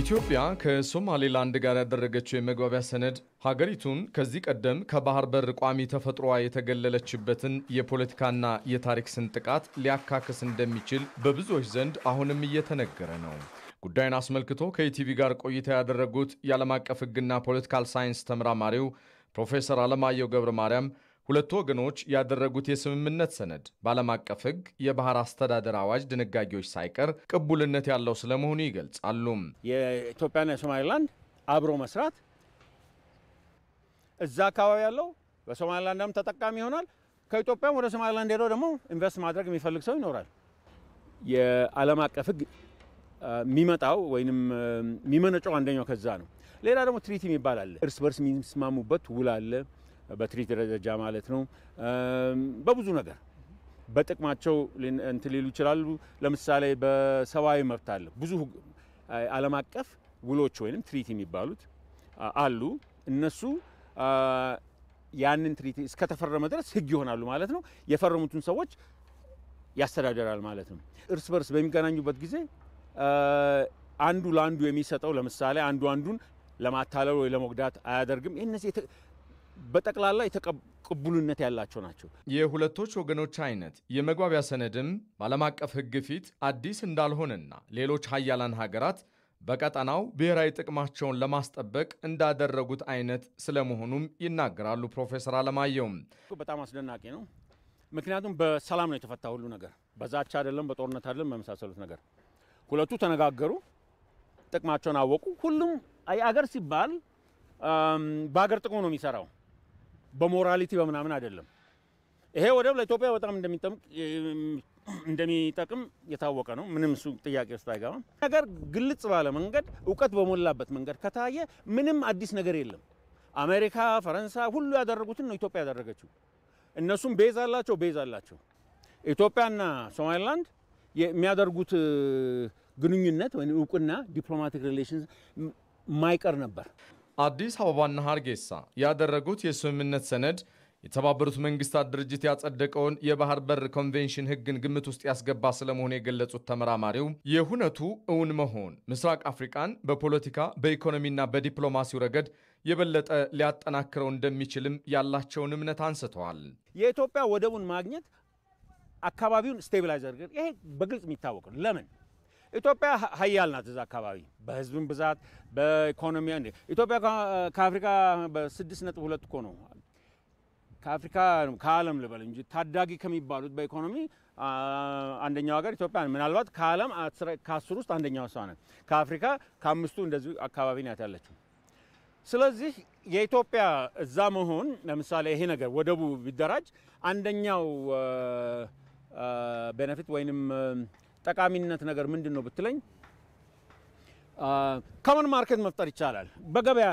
ኢትዮጵያ ከሶማሊላንድ ጋር ያደረገችው የመግባቢያ ሰነድ ሀገሪቱን ከዚህ ቀደም ከባህር በር ቋሚ ተፈጥሮዋ የተገለለችበትን የፖለቲካና የታሪክ ስንጥቃት ሊያካክስ እንደሚችል በብዙዎች ዘንድ አሁንም እየተነገረ ነው። ጉዳዩን አስመልክቶ ከኢቲቪ ጋር ቆይታ ያደረጉት የዓለም አቀፍ ሕግና ፖለቲካል ሳይንስ ተመራማሪው ፕሮፌሰር አለማየሁ ገብረ ማርያም ሁለቱ ወገኖች ያደረጉት የስምምነት ሰነድ በዓለም አቀፍ ሕግ የባህር አስተዳደር አዋጅ ድንጋጌዎች ሳይቀር ቅቡልነት ያለው ስለመሆኑ ይገልጻሉ። የኢትዮጵያና የሶማሊላንድ አብሮ መስራት እዛ አካባቢ ያለው በሶማሊላንድም ተጠቃሚ ይሆናል። ከኢትዮጵያም ወደ ሶማሊላንድ ሄዶ ደግሞ ኢንቨስት ማድረግ የሚፈልግ ሰው ይኖራል። የዓለም አቀፍ ሕግ የሚመጣው ወይንም የሚመነጨው አንደኛው ከዛ ነው። ሌላ ደግሞ ትሪቲ የሚባል አለ። እርስ በርስ የሚስማሙበት ውል አለ። በትሪት ደረጃ ማለት ነው። በብዙ ነገር በጥቅማቸው እንት ሊሉ ይችላሉ። ለምሳሌ በሰባዊ መብት አለ። ብዙ ዓለም አቀፍ ውሎች ወይንም ትሪቲ የሚባሉት አሉ። እነሱ ያንን ትሪቲ እስከተፈረመ ድረስ ህግ ይሆናሉ ማለት ነው። የፈረሙትን ሰዎች ያስተዳደራል ማለት ነው። እርስ በርስ በሚገናኙበት ጊዜ አንዱ ለአንዱ የሚሰጠው ለምሳሌ አንዱ አንዱን ለማታለል ወይ ለመግዳት አያደርግም። እነዚህ በጠቅላላ የተቀበሉነት ያላቸው ናቸው። የሁለቶች ወገኖች አይነት የመግባቢያ ሰነድም በዓለም አቀፍ ህግ ፊት አዲስ እንዳልሆነና ሌሎች ሀያላን ሀገራት በቀጠናው ብሔራዊ ጥቅማቸውን ለማስጠበቅ እንዳደረጉት አይነት ስለመሆኑም ይናገራሉ ፕሮፌሰር አለማየሁ። በጣም አስደናቂ ነው። ምክንያቱም በሰላም ነው የተፈታው ሁሉ ነገር። በዛቻ አይደለም፣ በጦርነት አይደለም፣ በመሳሰሉት ነገር ሁለቱ ተነጋገሩ፣ ጥቅማቸውን አወቁ። ሁሉም አገር ሲባል በአገር ጥቅሙ ነው የሚሰራው። በሞራሊቲ በመናምን አይደለም። ይሄ ወደብ ለኢትዮጵያ በጣም እንደሚጠቅም የታወቀ ነው። ምንም እሱ ጥያቄ ውስጥ አይገባም። ነገር ግልጽ ባለ መንገድ ዕውቀት በሞላበት መንገድ ከታየ ምንም አዲስ ነገር የለም። አሜሪካ፣ ፈረንሳይ ሁሉ ያደረጉትን ነው ኢትዮጵያ ያደረገችው። እነሱም ቤዛላቸው። ኢትዮጵያና ሶማሊላንድ የሚያደርጉት ግንኙነት ወይንም ዕውቅና ዲፕሎማቲክ ሪሌሽንስ ማይቀር ነበር። አዲስ አበባና ሀርጌሳ ያደረጉት የስምምነት ሰነድ የተባበሩት መንግስታት ድርጅት ያጸደቀውን የባህር በር ኮንቬንሽን ህግን ግምት ውስጥ ያስገባ ስለመሆኑ የገለጹት ተመራማሪው የሁነቱ እውን መሆን ምስራቅ አፍሪካን በፖለቲካ በኢኮኖሚና በዲፕሎማሲው ረገድ የበለጠ ሊያጠናክረው እንደሚችልም ያላቸውን እምነት አንስተዋል። የኢትዮጵያ ወደቡን ማግኘት አካባቢውን ስቴቢላይዝ ያደርጋል። ይሄ በግልጽ የሚታወቅ ነው። ለምን ኢትዮጵያ ሀያል ናት። እዛ አካባቢ በህዝብም ብዛት በኢኮኖሚ ኢትዮጵያ ከአፍሪካ በ6.2 ኮ ነው ከአፍሪካ ከዓለም ልበል እንጂ ታዳጊ ከሚባሉት በኢኮኖሚ አንደኛው ሀገር ኢትዮጵያ ምናልባት ከዓለም 10 ውስጥ አንደኛው ሰው ናት። ከአፍሪካ ከ5ቱ እንደዚህ አካባቢ ናት ያለችው። ስለዚህ የኢትዮጵያ እዛ መሆን ለምሳሌ ይሄ ነገር ወደቡ ቢደራጅ አንደኛው ቤኔፊት ወይንም ጠቃሚነት ነገር ምንድነው ብትለኝ ኮመን ማርኬት መፍጠር ይቻላል። በገበያ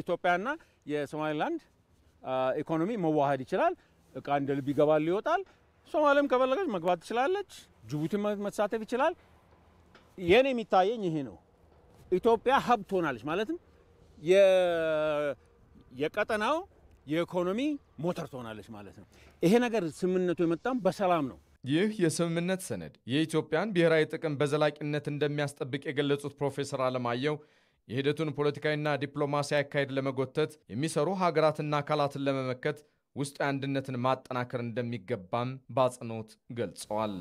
ኢትዮጵያና የሶማሊላንድ ኢኮኖሚ መዋሃድ ይችላል። እቃ እንደ ልብ ይገባል ይወጣል። ሶማሊም ከበለገች መግባት ትችላለች። ጅቡቲ መሳተፍ ይችላል። የኔ የሚታየኝ ይሄ ነው። ኢትዮጵያ ሀብ ትሆናለች ማለትም የቀጠናው የኢኮኖሚ ሞተር ትሆናለች ማለት ነው። ይሄ ነገር ስምምነቱ የመጣም በሰላም ነው። ይህ የስምምነት ሰነድ የኢትዮጵያን ብሔራዊ ጥቅም በዘላቂነት እንደሚያስጠብቅ የገለጹት ፕሮፌሰር አለማየሁ የሂደቱን ፖለቲካዊና ዲፕሎማሲያዊ አካሄድ ለመጎተት የሚሰሩ ሀገራትና አካላትን ለመመከት ውስጥ አንድነትን ማጠናከር እንደሚገባም በአጽንኦት ገልጸዋል።